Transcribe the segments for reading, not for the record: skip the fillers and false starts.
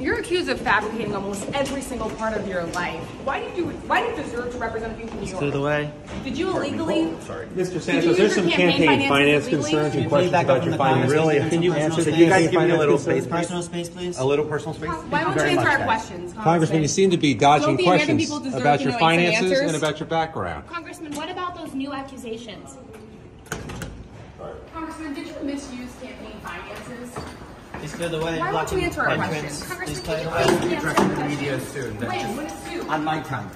You're accused of fabricating almost every single part of your life. Why do you deserve to represent people in New York? Through the way. Did you illegally? Sorry, Mr. Santos. There's some campaign finance concerns and questions about your finances. Really, can you answer? Can you guys give me a little space, please? Personal space, please. A little personal space. Why won't you answer our questions, Congressman? You seem to be dodging questions about your finances and about your background. Congressman, what about those new accusations? Congressman, did you misuse campaign finances? Please clear the way. Why won't you answer our questions? Please clear the way. I'll be addressing the media soon. When is soon? On my time.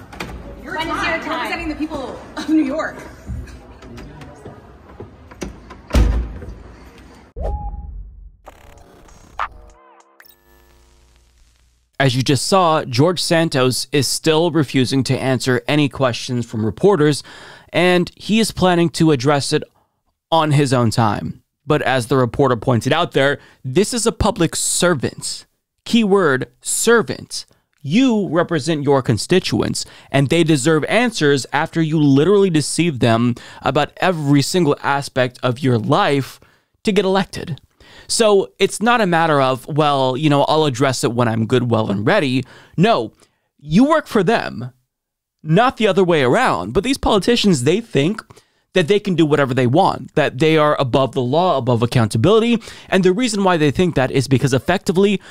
Your time. You're representing the people of New York. As you just saw, George Santos is still refusing to answer any questions from reporters, and he is planning to address it on his own time. But as the reporter pointed out there, this is a public servant. Keyword, servant. You represent your constituents, and they deserve answers after you literally deceive them about every single aspect of your life to get elected. So it's not a matter of, well, you know, I'll address it when I'm good, well, and ready. No, you work for them, not the other way around. But these politicians, they think that they can do whatever they want, that they are above the law, above accountability. And the reason why they think that is because effectively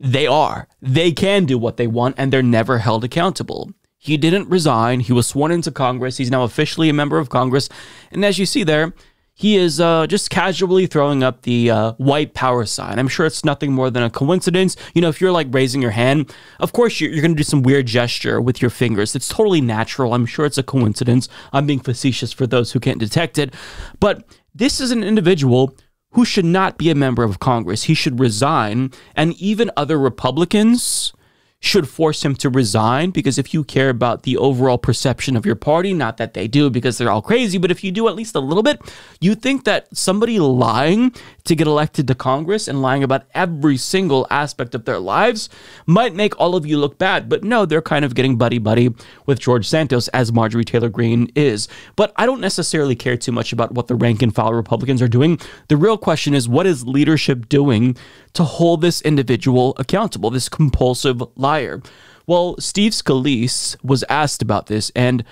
they are. They can do what they want, and they're never held accountable. He didn't resign. He was sworn into Congress. He's now officially a member of Congress. And as you see there, he is just casually throwing up the white power sign. I'm sure it's nothing more than a coincidence. You know, if you're like raising your hand, of course you're going to do some weird gesture with your fingers. It's totally natural. I'm sure it's a coincidence. I'm being facetious for those who can't detect it. But this is an individual who should not be a member of Congress. He should resign, and even other Republicans should force him to resign, because if you care about the overall perception of your party, not that they do because they're all crazy, but if you do at least a little bit, you think that somebody lying to get elected to Congress and lying about every single aspect of their lives might make all of you look bad. But no, they're kind of getting buddy-buddy with George Santos, as Marjorie Taylor Greene is. But I don't necessarily care too much about what the rank-and-file Republicans are doing. The real question is, what is leadership doing to hold this individual accountable, this compulsive liar? Well, Steve Scalise was asked about this, and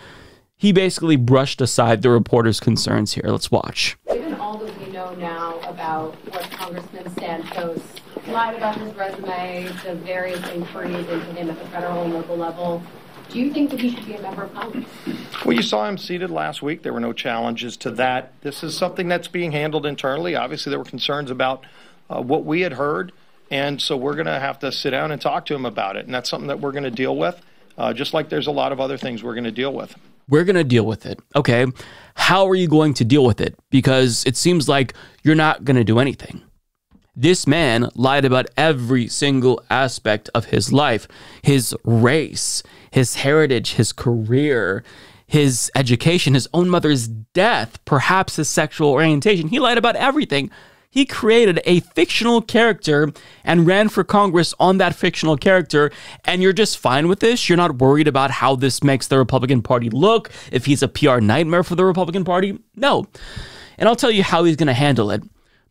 he basically brushed aside the reporter's concerns here. Let's watch. Given all that we know now about what Congressman Santos lied about, his resume, the various inquiries into him at the federal and local level, do you think that he should be a member of Congress? Well, you saw him seated last week. There were no challenges to that. This is something that's being handled internally. Obviously, there were concerns about what we had heard, and so we're going to have to sit down and talk to him about it, and that's something that we're going to deal with, just like there's a lot of other things we're going to deal with. We're going to deal with it. Okay, how are you going to deal with it? Because it seems like you're not going to do anything. This man lied about every single aspect of his life, his race, his heritage, his career, his education, his own mother's death, perhaps his sexual orientation. He lied about everything. He created a fictional character and ran for Congress on that fictional character, and you're just fine with this? You're not worried about how this makes the Republican Party look, if he's a PR nightmare for the Republican Party? No. And I'll tell you how he's going to handle it.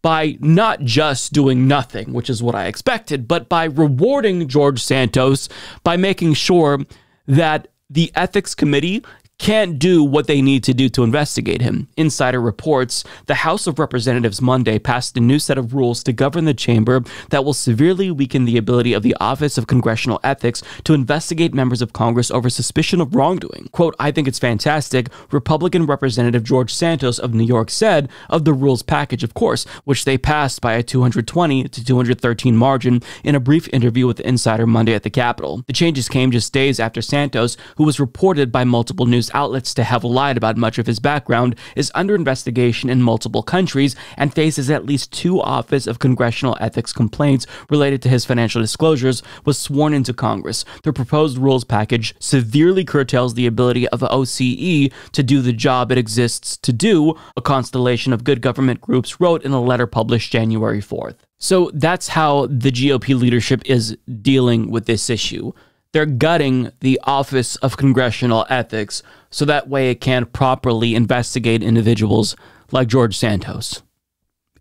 By not just doing nothing, which is what I expected, but by rewarding George Santos by making sure that the Ethics Committee can't do what they need to do to investigate him. Insider reports, the House of Representatives Monday passed a new set of rules to govern the chamber that will severely weaken the ability of the Office of Congressional Ethics to investigate members of Congress over suspicion of wrongdoing. Quote, "I think it's fantastic," Republican Representative George Santos of New York said of the rules package, of course, which they passed by a 220 to 213 margin in a brief interview with Insider Monday at the Capitol. The changes came just days after Santos, who was reported by multiple news outlets to have lied about much of his background, is under investigation in multiple countries and faces at least 2 Office of Congressional Ethics complaints related to his financial disclosures, was sworn into Congress. The proposed rules package severely curtails the ability of OCE to do the job it exists to do, a constellation of good government groups wrote in a letter published January 4th. So that's how the GOP leadership is dealing with this issue. They're gutting the Office of Congressional Ethics so that way it can properly investigate individuals like George Santos.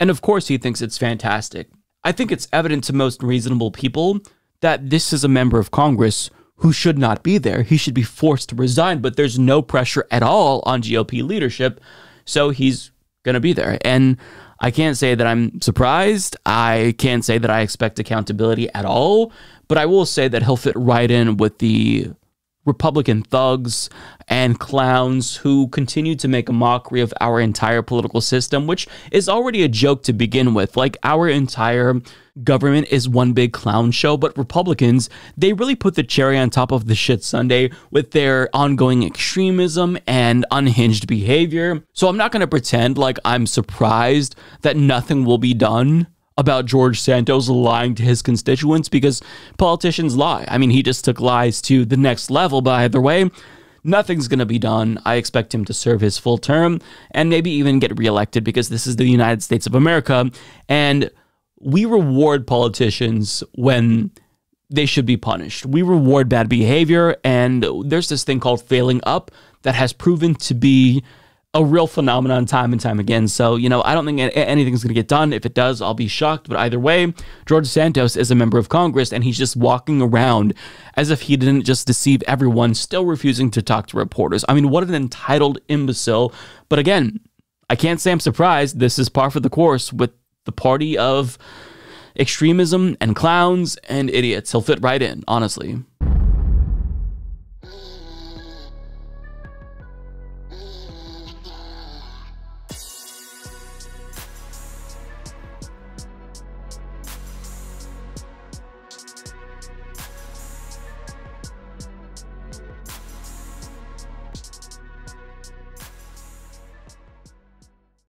And of course he thinks it's fantastic. I think it's evident to most reasonable people that this is a member of Congress who should not be there. He should be forced to resign, but there's no pressure at all on GOP leadership, so he's going to be there. And I can't say that I'm surprised. I can't say that I expect accountability at all, but I will say that he'll fit right in with the Republican thugs and clowns who continue to make a mockery of our entire political system, which is already a joke to begin with. Like, our entire government is one big clown show, but Republicans, they really put the cherry on top of the shit sundae with their ongoing extremism and unhinged behavior. So I'm not going to pretend like I'm surprised that nothing will be done about George Santos lying to his constituents, because politicians lie. I mean, he just took lies to the next level, but either way, nothing's going to be done. I expect him to serve his full term and maybe even get reelected, because this is the United States of America, and we reward politicians when they should be punished. We reward bad behavior, and there's this thing called failing up that has proven to be a real phenomenon time and time again. So, you know, I don't think anything's going to get done. If it does, I'll be shocked. But either way, George Santos is a member of Congress, and he's just walking around as if he didn't just deceive everyone, still refusing to talk to reporters. I mean, what an entitled imbecile. But again, I can't say I'm surprised. This is par for the course with the party of extremism and clowns and idiots. He'll fit right in, honestly.